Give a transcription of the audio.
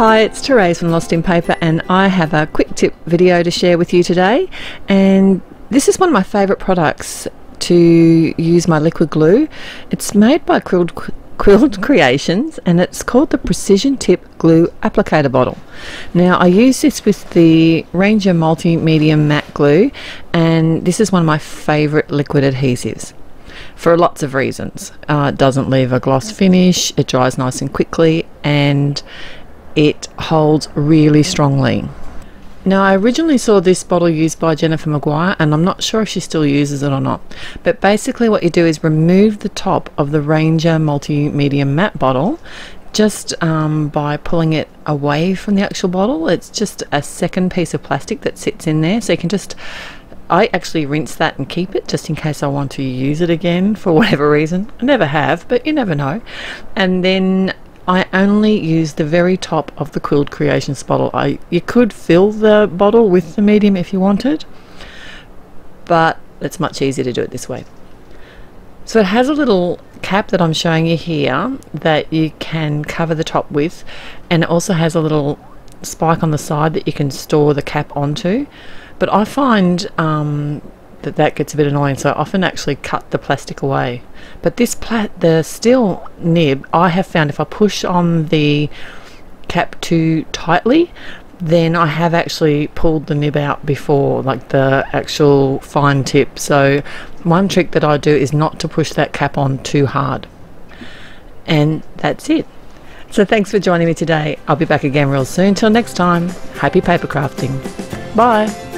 Hi, it's Therese from Lost in Paper, and I have a quick tip video to share with you today. And this is one of my favourite products to use my liquid glue. It's made by Quilled Creations, and it's called the Precision Tip Glue Applicator Bottle. Now, I use this with the Ranger Multi Medium Matte Glue, and this is one of my favourite liquid adhesives. For lots of reasons. It doesn't leave a gloss finish, it dries nice and quickly, and it holds really strongly. Now, I originally saw this bottle used by Jennifer Maguire, and I'm not sure if she still uses it or not, but basically what you do is remove the top of the Ranger Multi Medium Matte bottle just by pulling it away from the actual bottle. It's just a second piece of plastic that sits in there, so you can just I actually rinse that and keep it just in case I want to use it again for whatever reason. I never have, but you never know. And then I only use the very top of the Quilled Creations bottle. You could fill the bottle with the medium if you wanted, but it's much easier to do it this way. So it has a little cap that I'm showing you here that you can cover the top with, and it also has a little spike on the side that you can store the cap onto. But I find that gets a bit annoying, so I often actually cut the plastic away. But this the steel nib, I have found if I push on the cap too tightly, then I have actually pulled the nib out before, like the actual fine tip. So one trick that I do is not to push that cap on too hard. And that's it. So thanks for joining me today. I'll be back again real soon. Till next time, happy paper crafting. Bye.